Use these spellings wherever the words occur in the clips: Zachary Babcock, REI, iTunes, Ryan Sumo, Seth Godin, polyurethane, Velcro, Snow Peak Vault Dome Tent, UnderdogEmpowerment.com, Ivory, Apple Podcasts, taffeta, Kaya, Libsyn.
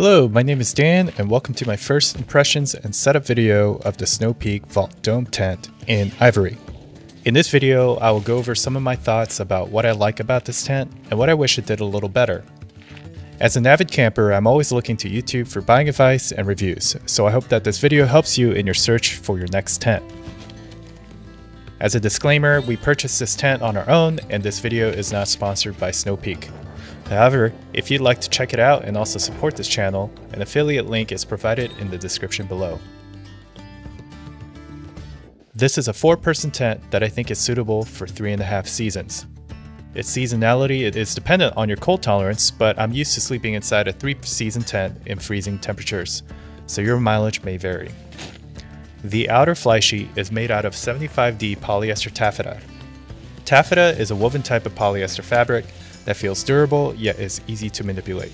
Hello, my name is Dan and welcome to my first impressions and setup video of the Snow Peak Vault Dome Tent in Ivory. In this video, I will go over some of my thoughts about what I like about this tent and what I wish it did a little better. As an avid camper, I'm always looking to YouTube for buying advice and reviews, so I hope that this video helps you in your search for your next tent. As a disclaimer, we purchased this tent on our own and this video is not sponsored by Snow Peak. However, if you'd like to check it out and also support this channel, an affiliate link is provided in the description below. This is a 4-person tent that I think is suitable for 3.5 seasons. Its seasonality is dependent on your cold tolerance, but I'm used to sleeping inside a 3-season tent in freezing temperatures, so your mileage may vary. The outer flysheet is made out of 75D polyester taffeta. Taffeta is a woven type of polyester fabric that feels durable yet is easy to manipulate.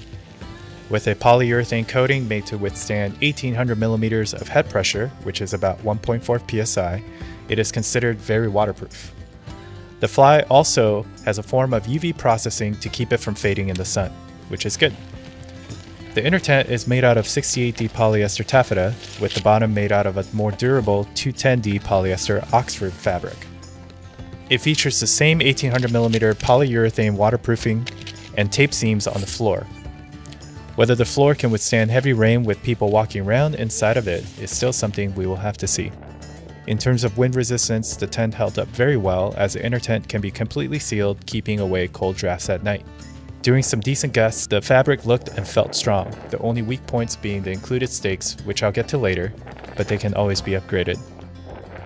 With a polyurethane coating made to withstand 1800 millimeters of head pressure, which is about 1.4 psi, it is considered very waterproof. The fly also has a form of UV processing to keep it from fading in the sun, which is good. The inner tent is made out of 68D polyester taffeta, with the bottom made out of a more durable 210D polyester Oxford fabric. It features the same 1800mm polyurethane waterproofing and tape seams on the floor. Whether the floor can withstand heavy rain with people walking around inside of it is still something we will have to see. In terms of wind resistance, the tent held up very well as the inner tent can be completely sealed, keeping away cold drafts at night. During some decent gusts, the fabric looked and felt strong, the only weak points being the included stakes, which I'll get to later, but they can always be upgraded.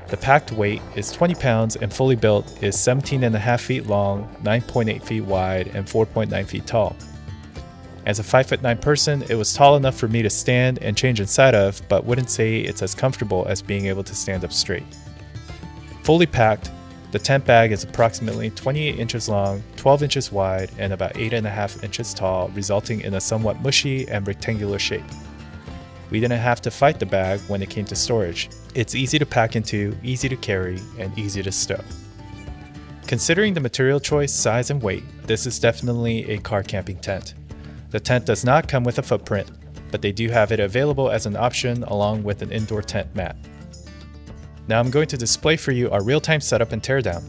The packed weight is 20 pounds and fully built is 17.5 feet long, 9.8 feet wide, and 4.9 feet tall. As a 5'9" person, it was tall enough for me to stand and change inside of, but wouldn't say it's as comfortable as being able to stand up straight. Fully packed, the tent bag is approximately 28 inches long, 12 inches wide, and about 8.5 inches tall, resulting in a somewhat mushy and rectangular shape. We didn't have to fight the bag when it came to storage. It's easy to pack into, easy to carry, and easy to stow. Considering the material choice, size, and weight, this is definitely a car camping tent. The tent does not come with a footprint, but they do have it available as an option along with an indoor tent mat. Now I'm going to display for you our real-time setup and teardown.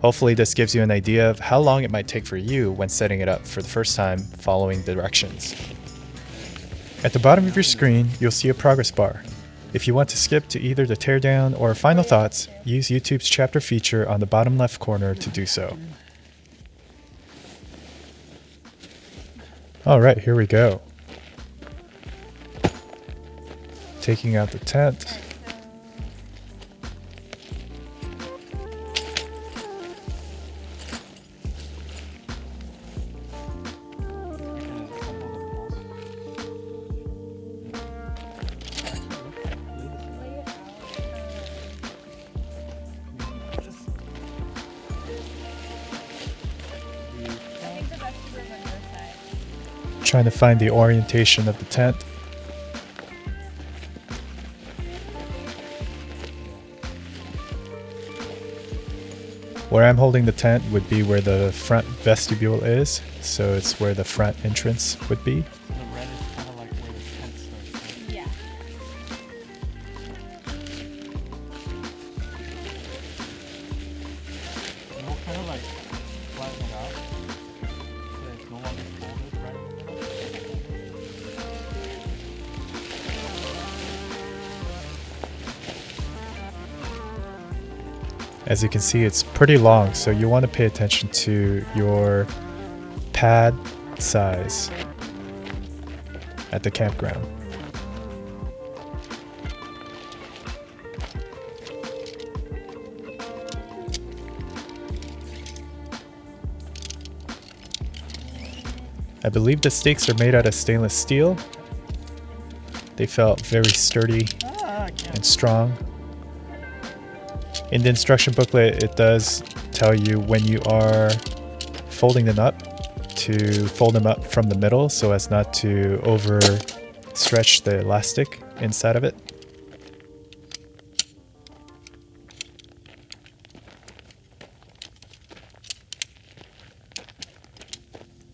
Hopefully this gives you an idea of how long it might take for you when setting it up for the first time following directions. At the bottom of your screen, you'll see a progress bar. If you want to skip to either the teardown or final thoughts, use YouTube's chapter feature on the bottom left corner to do so. Alright, here we go. Taking out the tent. Trying to find the orientation of the tent. Where I'm holding the tent would be where the front vestibule is, so it's where the front entrance would be. As you can see, it's pretty long, so you want to pay attention to your pad size at the campground. I believe the stakes are made out of stainless steel. They felt very sturdy and strong. In the instruction booklet, it does tell you when you are folding them up to fold them up from the middle so as not to overstretch the elastic inside of it.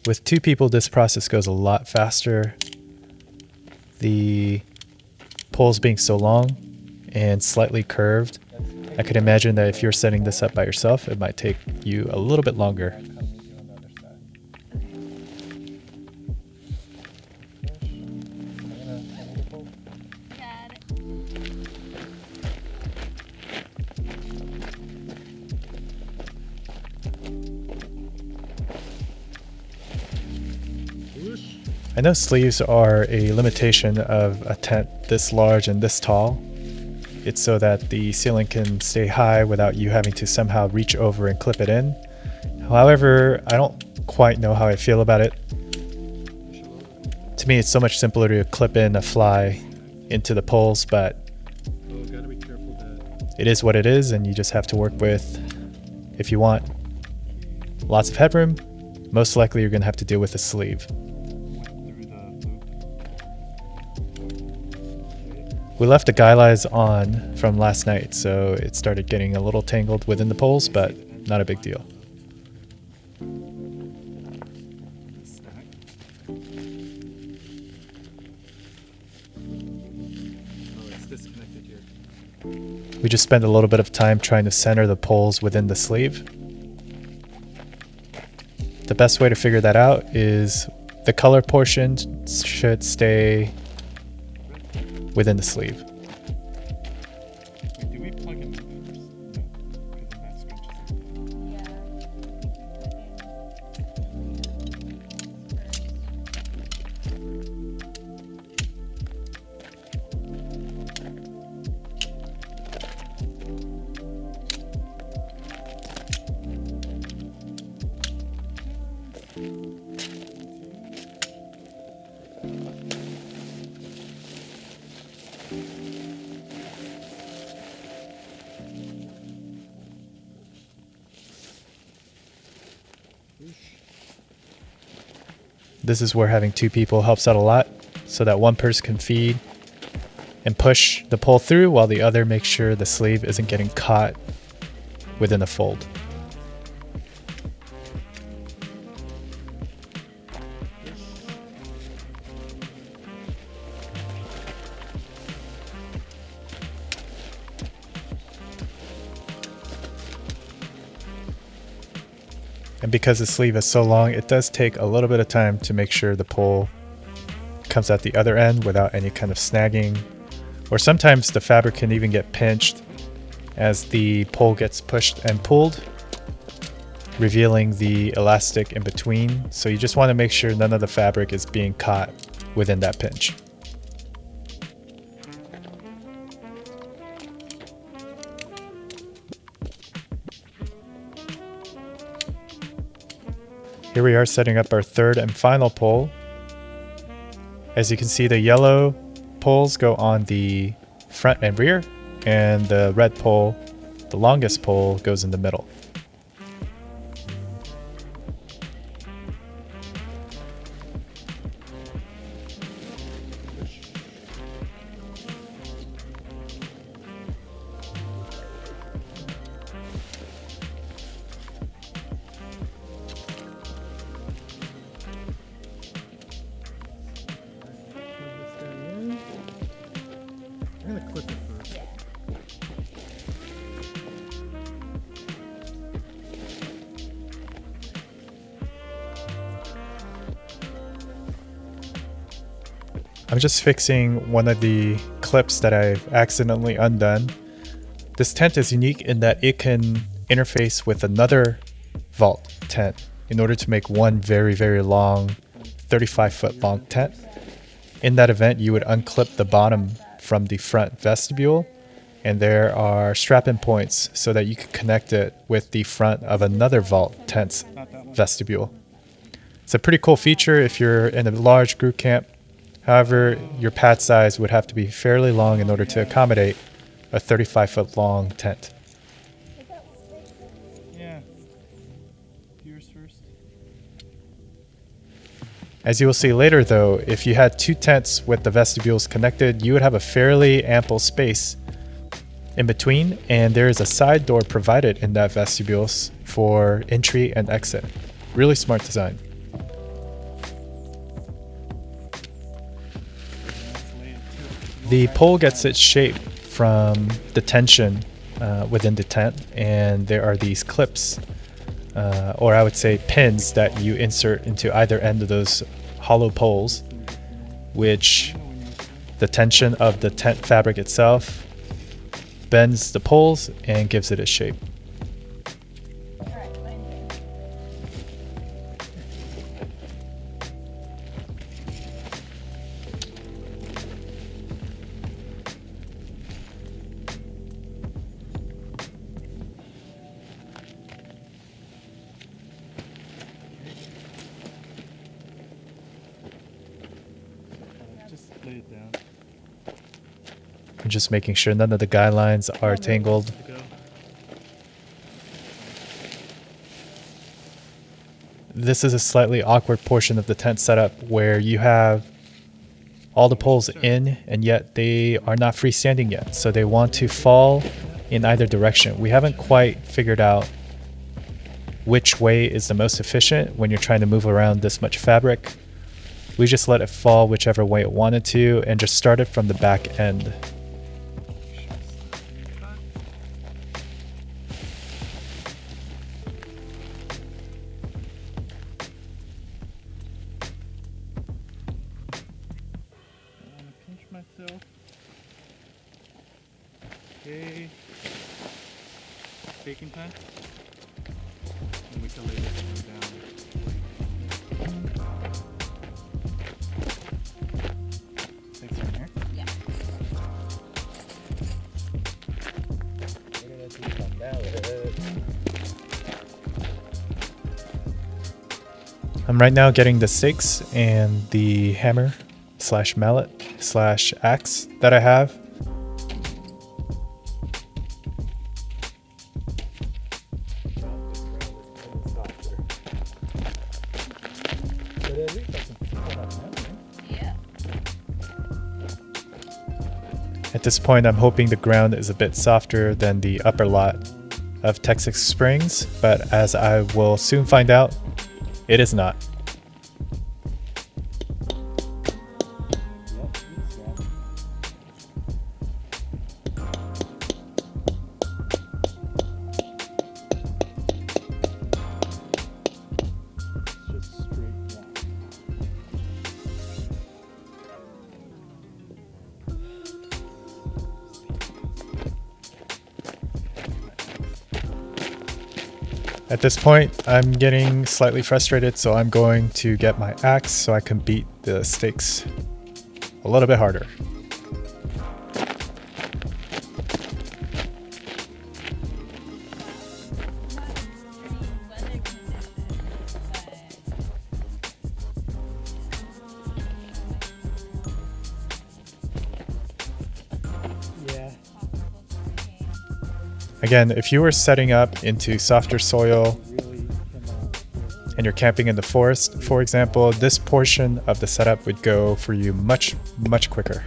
With 2 people, this process goes a lot faster the poles being so long and slightly curved, I could imagine that if you're setting this up by yourself, it might take you a little bit longer. I know sleeves are a limitation of a tent this large and this tall. It's so that the ceiling can stay high without you having to somehow reach over and clip it in. However, I don't quite know how I feel about it. To me, it's so much simpler to clip in a fly into the poles, but it is what it is, and you just have to work with, if you want lots of headroom, most likely you're going to have to deal with a sleeve. We left the guy lines on from last night, so it started getting a little tangled within the poles, but not a big deal. We just spent a little bit of time trying to center the poles within the sleeve. The best way to figure that out is the color portion should stay within the sleeve. Wait, did we plug in . This is where having two people helps out a lot, so that one person can feed and push the pole through while the other makes sure the sleeve isn't getting caught within the fold. And because the sleeve is so long, it does take a little bit of time to make sure the pole comes out the other end without any kind of snagging. Or sometimes the fabric can even get pinched as the pole gets pushed and pulled, revealing the elastic in between. So you just want to make sure none of the fabric is being caught within that pinch. Here we are setting up our third and final pole. As you can see, the yellow poles go on the front and rear, and the red pole, the longest pole, goes in the middle. I'm just fixing one of the clips that I've accidentally undone. This tent is unique in that it can interface with another vault tent in order to make one very, very long, 35-foot long tent. In that event, you would unclip the bottom from the front vestibule, and there are strap-in points so that you could connect it with the front of another vault tent's vestibule. It's a pretty cool feature if you're in a large group camp. However, your pad size would have to be fairly long in order to accommodate a 35-foot long tent. Yeah. Yours first. As you will see later though, if you had two tents with the vestibules connected, you would have a fairly ample space in between, and there is a side door provided in that vestibule for entry and exit. Really smart design. The pole gets its shape from the tension within the tent, and there are these clips, or I would say pins, that you insert into either end of those hollow poles, which the tension of the tent fabric itself bends the poles and gives it its shape. Just making sure none of the guy lines are tangled. This is a slightly awkward portion of the tent setup where you have all the poles in, and yet they are not freestanding yet, so they want to fall in either direction. We haven't quite figured out which way is the most efficient when you're trying to move around this much fabric. We just let it fall whichever way it wanted to and just started from the back end. I'm right now getting the six and the hammer slash mallet slash axe that I have. At this point, I'm hoping the ground is a bit softer than the upper lot of Texas Springs, but as I will soon find out, it is not. At this point, I'm getting slightly frustrated, so I'm going to get my axe so I can beat the stakes a little bit harder. Again, if you were setting up into softer soil and you're camping in the forest, for example, this portion of the setup would go for you much, much quicker.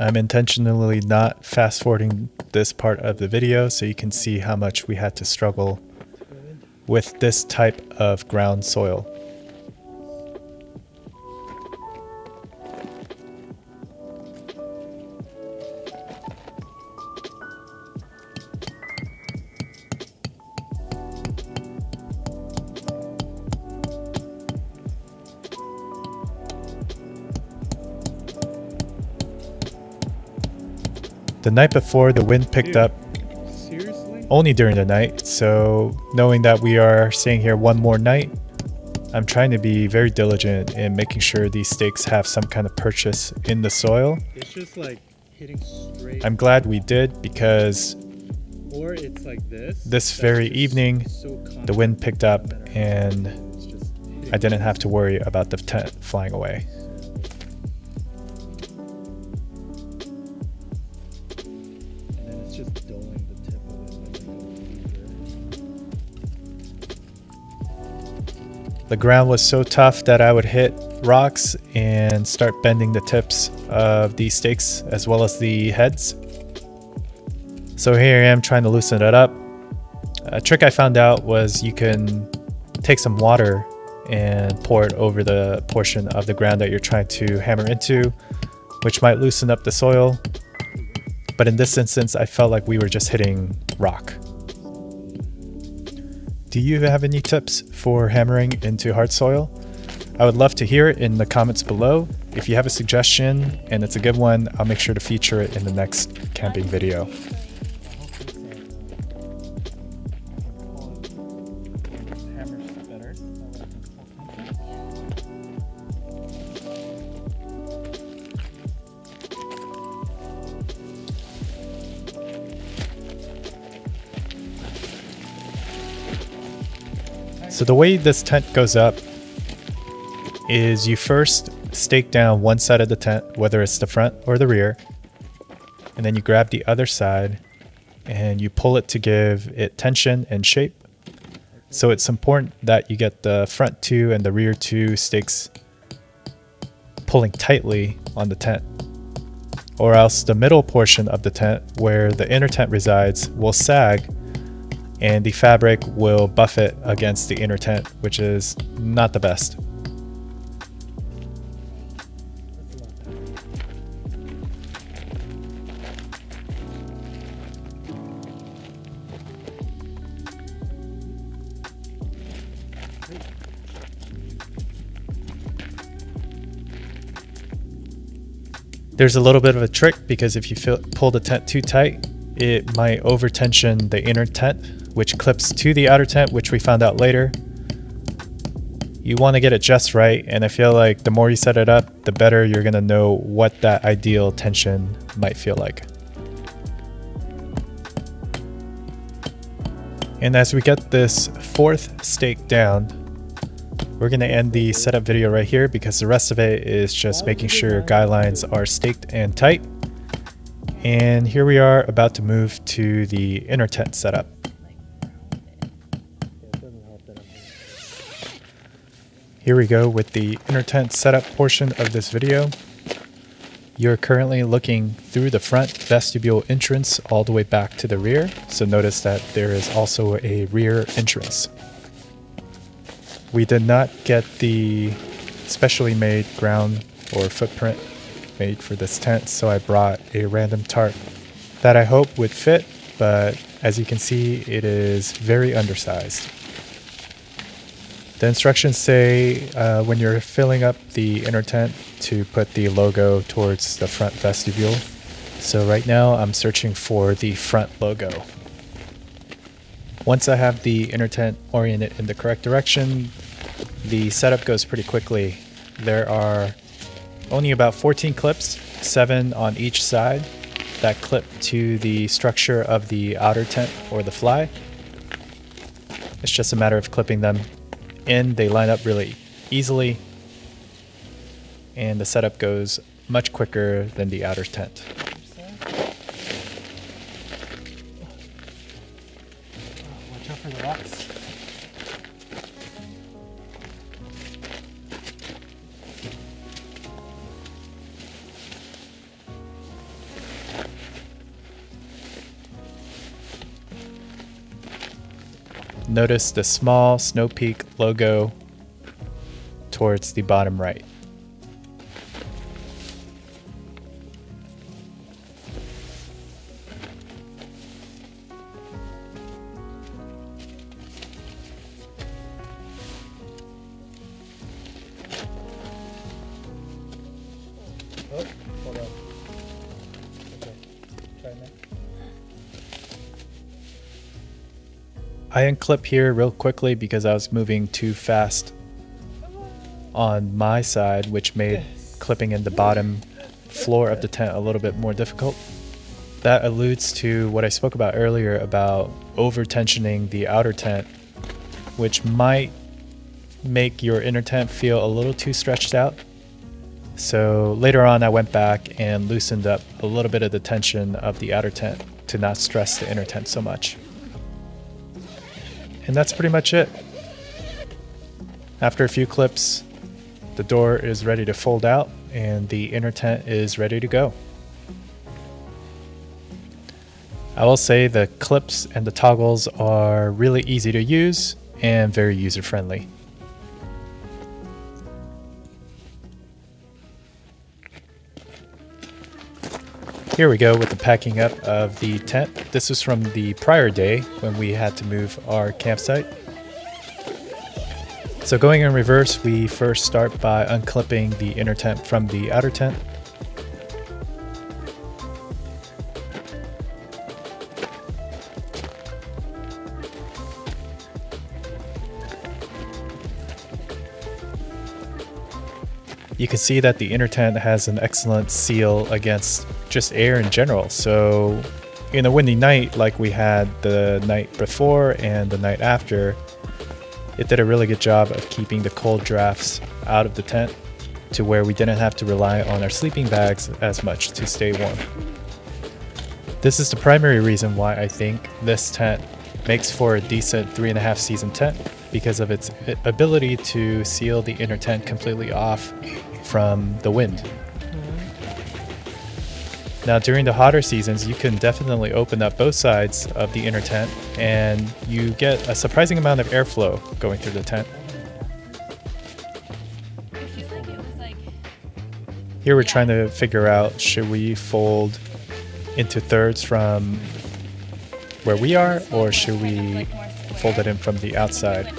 I'm intentionally not fast forwarding this part of the video so you can see how much we had to struggle with this type of ground soil. The night before, the wind picked up only during the night, so knowing that we are staying here one more night, I'm trying to be very diligent in making sure these stakes have some kind of purchase in the soil. It's just like hitting straight. I'm glad we did, because or it's like this very evening, the wind picked up and I didn't have to worry about the tent flying away. The ground was so tough that I would hit rocks and start bending the tips of the stakes as well as the heads. So here I am trying to loosen it up. A trick I found out was you can take some water and pour it over the portion of the ground that you're trying to hammer into, which might loosen up the soil. But in this instance, I felt like we were just hitting rock. Do you have any tips for hammering into hard soil? I would love to hear it in the comments below. If you have a suggestion and it's a good one, I'll make sure to feature it in the next camping video. So the way this tent goes up is you first stake down one side of the tent, whether it's the front or the rear, and then you grab the other side and you pull it to give it tension and shape. So it's important that you get the front two and the rear two stakes pulling tightly on the tent, or else the middle portion of the tent where the inner tent resides will sag and the fabric will buffet against the inner tent, which is not the best. There's a little bit of a trick, because if you pull the tent too tight, it might over-tension the inner tent, which clips to the outer tent, which we found out later. You want to get it just right, and I feel like the more you set it up, the better you're going to know what that ideal tension might feel like. And as we get this fourth stake down, we're going to end the setup video right here, because the rest of it is just making sure your guidelines are staked and tight. And here we are about to move to the inner tent setup. Here we go with the inner tent setup portion of this video. You're currently looking through the front vestibule entrance all the way back to the rear. So notice that there is also a rear entrance. We did not get the specially made ground or footprint made for this tent, so I brought a random tarp that I hope would fit, but as you can see, it is very undersized. The instructions say when you're filling up the inner tent to put the logo towards the front vestibule. So right now I'm searching for the front logo. Once I have the inner tent oriented in the correct direction, the setup goes pretty quickly. There are only about 14 clips, 7 on each side, that clip to the structure of the outer tent or the fly. It's just a matter of clipping them in. They line up really easily, and the setup goes much quicker than the outer tent. Watch out for the rocks. Notice the small Snow Peak logo towards the bottom right. Oh, hold on. Okay. Try that. I unclip here real quickly because I was moving too fast on my side, which made clipping in the bottom floor of the tent a little bit more difficult. That alludes to what I spoke about earlier about over-tensioning the outer tent, which might make your inner tent feel a little too stretched out. So later on, I went back and loosened up a little bit of the tension of the outer tent to not stress the inner tent so much. And that's pretty much it. After a few clips, the door is ready to fold out and the inner tent is ready to go. I will say the clips and the toggles are really easy to use and very user-friendly. Here we go with the packing up of the tent. This was from the prior day when we had to move our campsite. So going in reverse, we first start by unclipping the inner tent from the outer tent. You can see that the inner tent has an excellent seal against just air in general. So in a windy night like we had the night before and the night after, it did a really good job of keeping the cold drafts out of the tent to where we didn't have to rely on our sleeping bags as much to stay warm. This is the primary reason why I think this tent makes for a decent 3.5 season tent, because of its ability to seal the inner tent completely off from the wind. Now during the hotter seasons, you can definitely open up both sides of the inner tent and you get a surprising amount of airflow going through the tent. Here we're trying to figure out, should we fold into thirds from where we are, or should we fold it in from the outside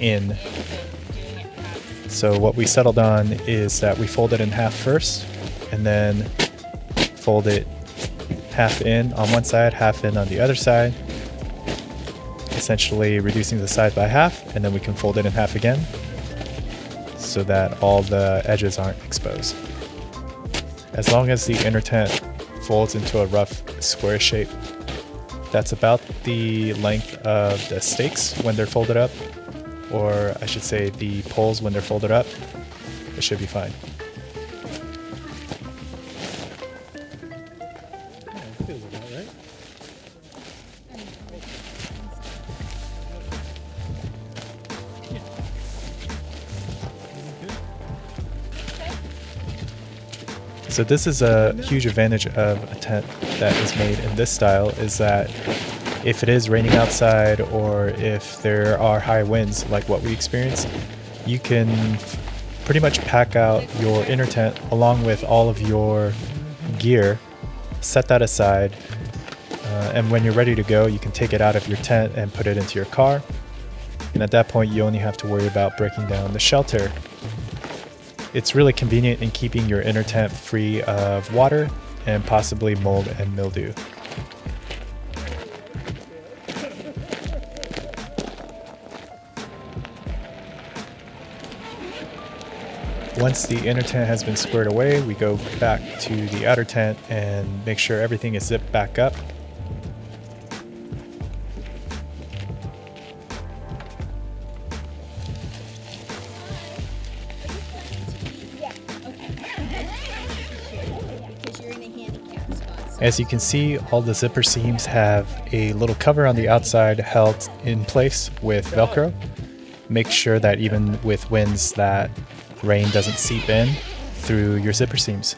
in? So what we settled on is that we fold it in half first and then fold it half in on one side, half in on the other side, essentially reducing the side by half, and then we can fold it in half again so that all the edges aren't exposed. As long as the inner tent folds into a rough square shape, that's about the length of the stakes when they're folded up, or I should say the poles when they're folded up, it should be fine. So this is a huge advantage of a tent that is made in this style, is that if it is raining outside or if there are high winds like what we experienced, you can pretty much pack out your inner tent along with all of your gear, set that aside, and when you're ready to go, you can take it out of your tent and put it into your car. And at that point, you only have to worry about breaking down the shelter. It's really convenient in keeping your inner tent free of water and possibly mold and mildew. Once the inner tent has been squared away, we go back to the outer tent and make sure everything is zipped back up. As you can see, all the zipper seams have a little cover on the outside held in place with Velcro. Make sure that even with winds that rain doesn't seep in through your zipper seams.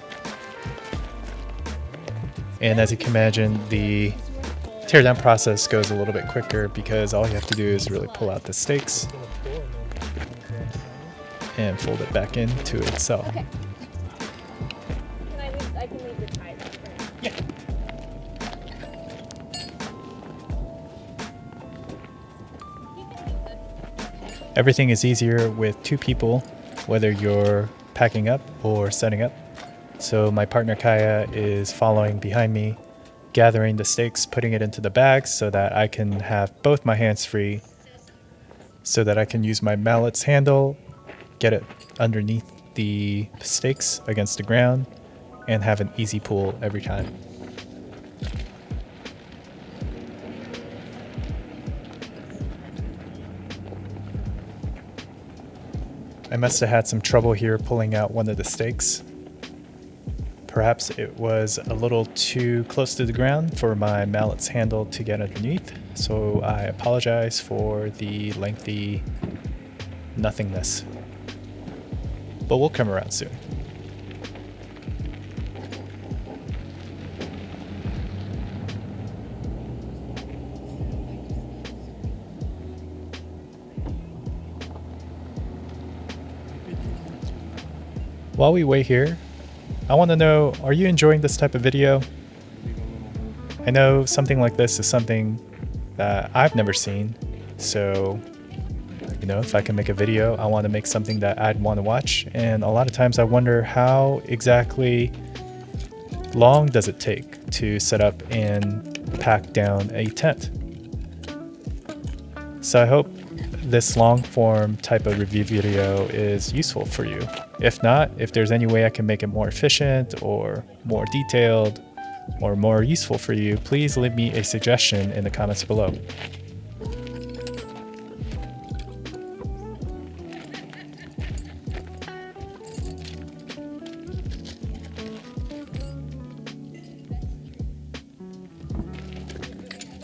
And as you can imagine, the teardown process goes a little bit quicker because all you have to do is really pull out the stakes and fold it back into itself. Everything is easier with two people, whether you're packing up or setting up. So my partner Kaya is following behind me, gathering the stakes, putting it into the bags so that I can have both my hands free, so that I can use my mallet's handle, get it underneath the stakes against the ground, and have an easy pull every time. I must have had some trouble here pulling out one of the stakes. Perhaps it was a little too close to the ground for my mallet's handle to get underneath, so I apologize for the lengthy nothingness. But we'll come around soon. While we wait here, I want to know, are you enjoying this type of video? I know something like this is something that I've never seen, so you know, if I can make a video, I want to make something that I'd want to watch, and a lot of times I wonder how exactly long does it take to set up and pack down a tent. So I hope this long form type of review video is useful for you. If not, if there's any way I can make it more efficient or more detailed or more useful for you, please leave me a suggestion in the comments below.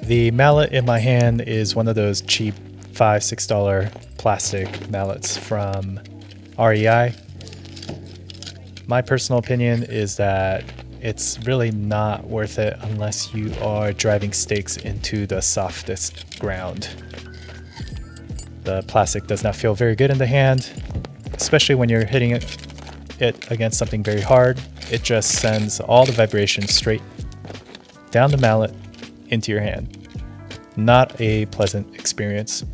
The mallet in my hand is one of those cheap $5–6 plastic mallets from REI. My personal opinion is that it's really not worth it unless you are driving stakes into the softest ground. The plastic does not feel very good in the hand, especially when you're hitting it against something very hard. It just sends all the vibrations straight down the mallet into your hand. Not a pleasant experience.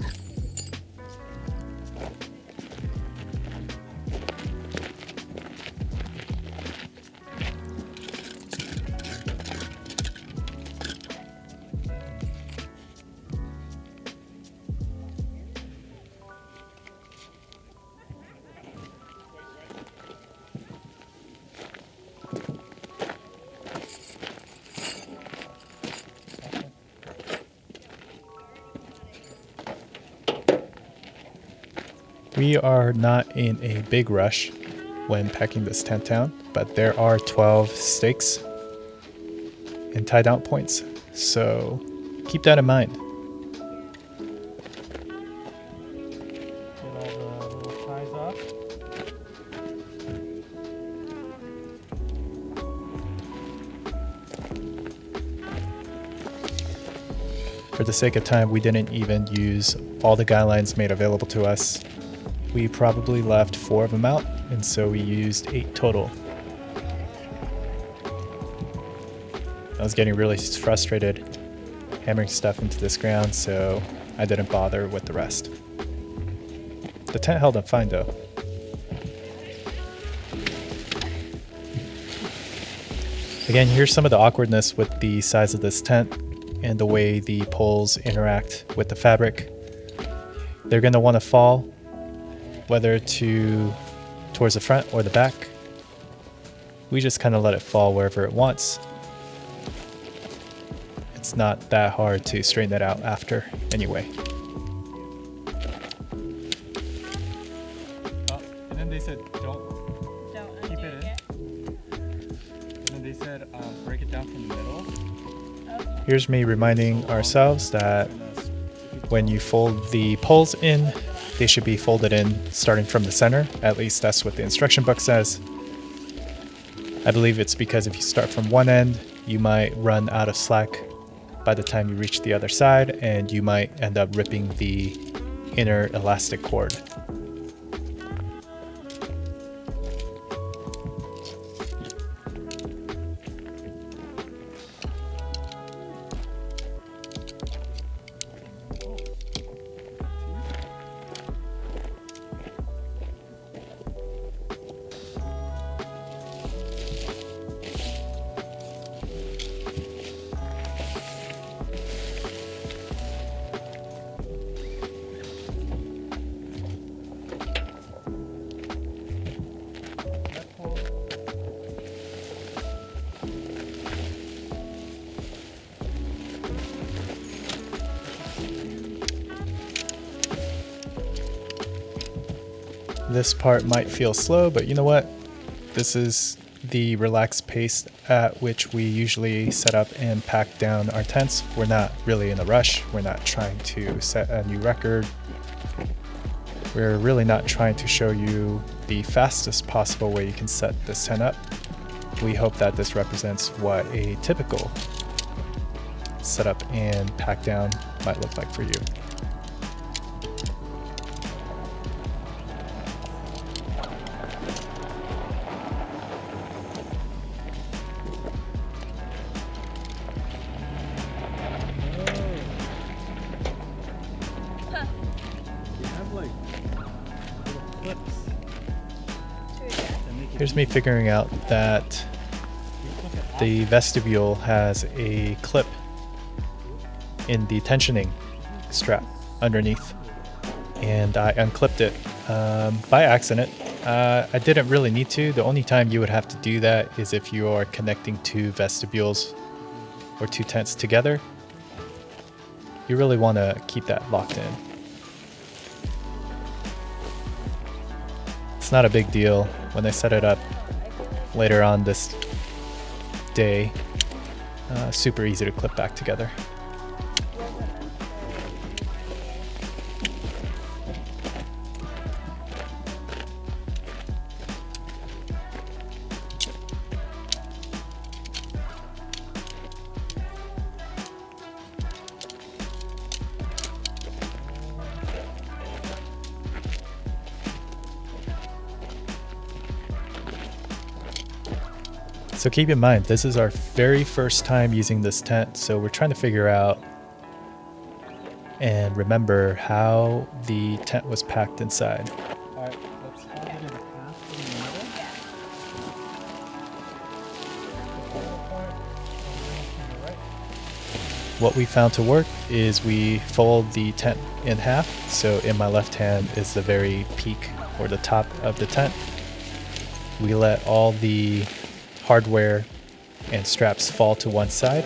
We are not in a big rush when packing this tent down, but there are 12 stakes and tie down points, so keep that in mind. Get all the little ties off. For the sake of time, we didn't even use all the guidelines made available to us. We probably left 4 of them out, and so we used 8 total. I was getting really frustrated hammering stuff into this ground, so I didn't bother with the rest. The tent held up fine though. Again, here's some of the awkwardness with the size of this tent and the way the poles interact with the fabric. They're going to want to fall, whether towards the front or the back. We just kind of let it fall wherever it wants. It's not that hard to straighten that out after anyway. Oh, and then they said don't keep it in. It. And then they said break it down from the middle. Okay. Here's me reminding ourselves that when you fold the poles in, they should be folded in starting from the center. At least that's what the instruction book says. I believe it's because if you start from one end, you might run out of slack by the time you reach the other side, and you might end up ripping the inner elastic cord. This part might feel slow, but you know what? This is the relaxed pace at which we usually set up and pack down our tents. We're not really in a rush. We're not trying to set a new record. We're really not trying to show you the fastest possible way you can set this tent up. We hope that this represents what a typical setup and pack down might look like for you. Here's me figuring out that the vestibule has a clip in the tensioning strap underneath, and I unclipped it by accident. I didn't really need to. The only time you would have to do that is if you are connecting two vestibules or two tents together. You really want to keep that locked in. It's not a big deal. When I set it up later on this day, super easy to clip back together. So keep in mind, this is our very first time using this tent, so we're trying to figure out and remember how the tent was packed inside. All right, let's hold it in the middle. What we found to work is we fold the tent in half. So in my left hand is the very peak or the top of the tent. We let all the hardware and straps fall to one side.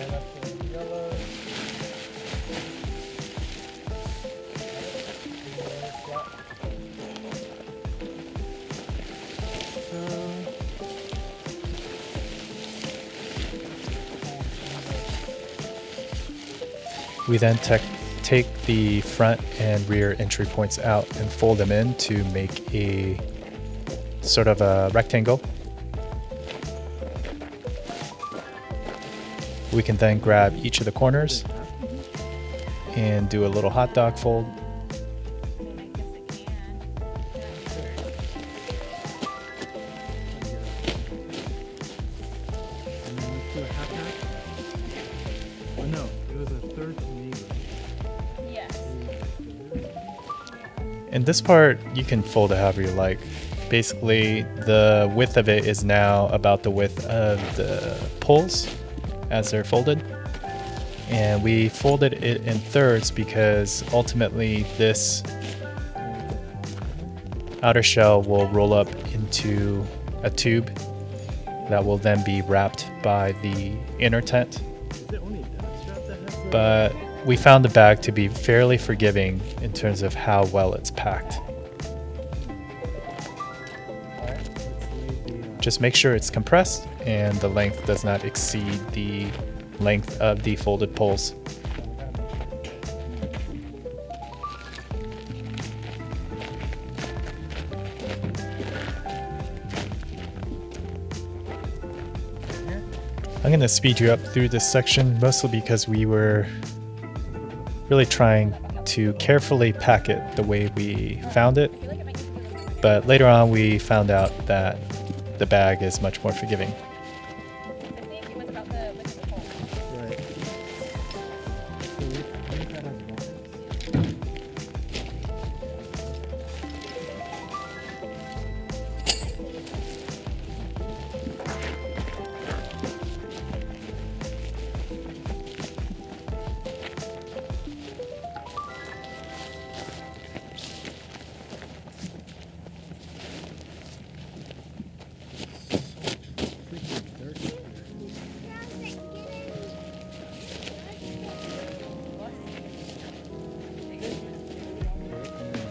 We then take the front and rear entry points out and fold them in to make a sort of a rectangle. We can then grab each of the corners and do a little hot dog fold. And this part, you can fold it however you like. Basically, the width of it is now about the width of the poles as they're folded, and we folded it in thirds because ultimately this outer shell will roll up into a tube that will then be wrapped by the inner tent. But we found the bag to be fairly forgiving in terms of how well it's packed. Just make sure it's compressed and the length does not exceed the length of the folded poles. I'm going to speed you up through this section, mostly because we were really trying to carefully pack it the way we found it. But later on we found out that the bag is much more forgiving.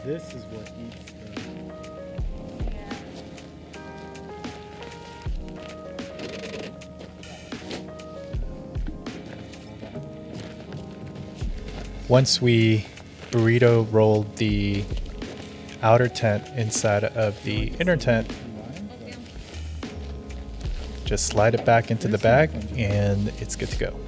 This is what eats them. Once we burrito rolled the outer tent inside of the inner tent. Just slide it back into the bag and it's good to go.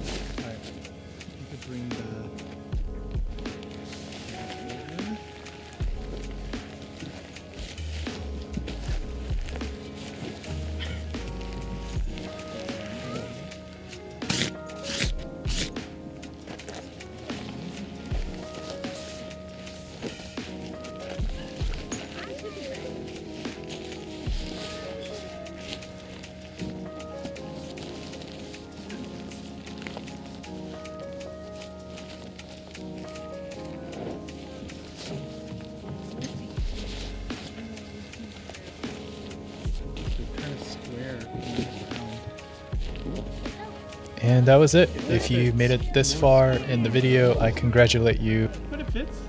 And that was it. If you made it this far in the video, I congratulate you. But it fits.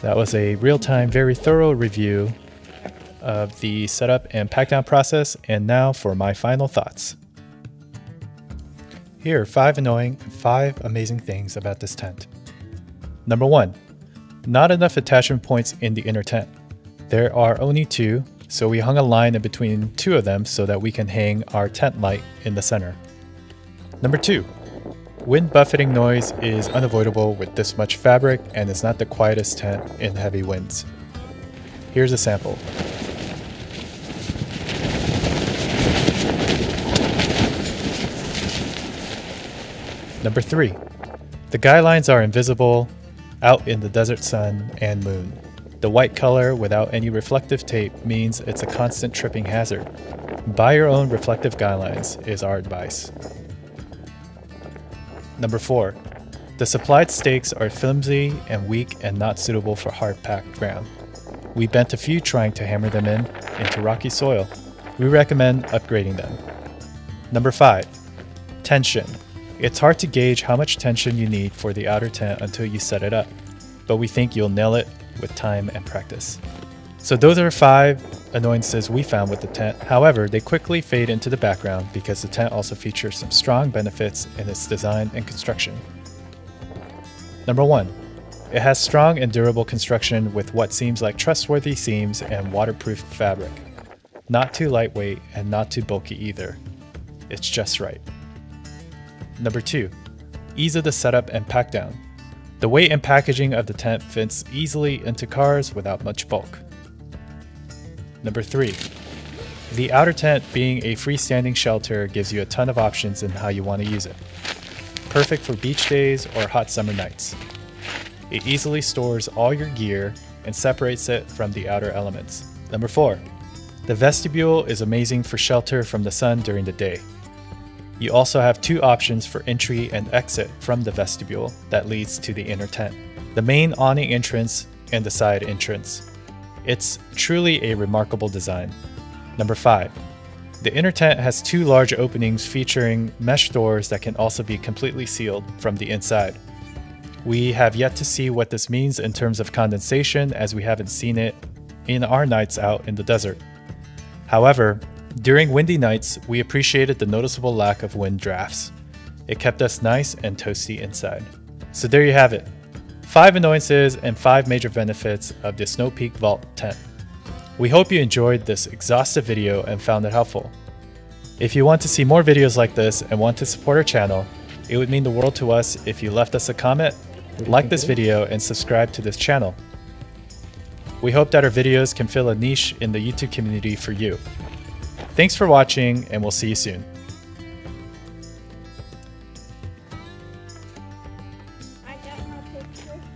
That was a real-time, very thorough review of the setup and packdown process. And now for my final thoughts. Here are 5 annoying and 5 amazing things about this tent. Number 1, not enough attachment points in the inner tent. There are only 2, so we hung a line in between 2 of them so that we can hang our tent light in the center. Number 2, wind buffeting noise is unavoidable with this much fabric and is not the quietest tent in heavy winds. Here's a sample. Number 3, the guy lines are invisible out in the desert sun and moon. The white color without any reflective tape means it's a constant tripping hazard. Buy your own reflective guy lines is our advice. Number 4, the supplied stakes are flimsy and weak and not suitable for hard-packed ground. We bent a few trying to hammer them in into rocky soil. We recommend upgrading them. Number 5, tension. It's hard to gauge how much tension you need for the outer tent until you set it up, but we think you'll nail it with time and practice. So those are 5 annoyances we found with the tent. However, they quickly fade into the background because the tent also features some strong benefits in its design and construction. Number 1, it has strong and durable construction with what seems like trustworthy seams and waterproof fabric. Not too lightweight and not too bulky either. It's just right. Number 2, ease of the setup and pack down. The weight and packaging of the tent fits easily into cars without much bulk. Number 3, the outer tent being a freestanding shelter gives you a ton of options in how you want to use it. Perfect for beach days or hot summer nights. It easily stores all your gear and separates it from the outer elements. Number 4, the vestibule is amazing for shelter from the sun during the day. You also have 2 options for entry and exit from the vestibule that leads to the inner tent. The main awning entrance and the side entrance. It's truly a remarkable design. Number 5, the inner tent has 2 large openings featuring mesh doors that can also be completely sealed from the inside. We have yet to see what this means in terms of condensation as we haven't seen it in our nights out in the desert. However, during windy nights, we appreciated the noticeable lack of wind drafts. It kept us nice and toasty inside. So there you have it. 5 annoyances and 5 major benefits of the Snow Peak Vault tent. We hope you enjoyed this exhaustive video and found it helpful. If you want to see more videos like this and want to support our channel, it would mean the world to us if you left us a comment, like this video, and subscribe to this channel. We hope that our videos can fill a niche in the YouTube community for you. Thanks for watching, and we'll see you soon. I got my picture.